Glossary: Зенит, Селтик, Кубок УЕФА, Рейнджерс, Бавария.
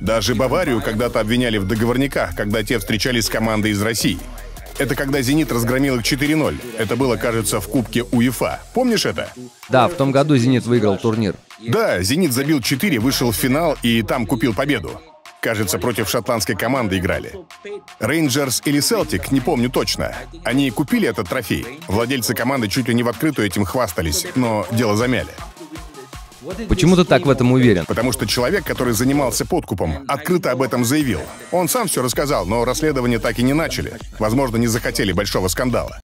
Даже Баварию когда-то обвиняли в договорниках, когда те встречались с командой из России. Это когда «Зенит» разгромил их 4-0. Это было, кажется, в Кубке УЕФА. Помнишь это? Да, в том году «Зенит» выиграл турнир. Да, «Зенит» забил 4, вышел в финал и там купил победу. Кажется, против шотландской команды играли. Рейнджерс или Селтик, не помню точно. Они купили этот трофей. Владельцы команды чуть ли не в открытую этим хвастались, но дело замяли. Почему ты так в этом уверен? Потому что человек, который занимался подкупом, открыто об этом заявил. Он сам все рассказал, но расследование так и не начали. Возможно, не захотели большого скандала.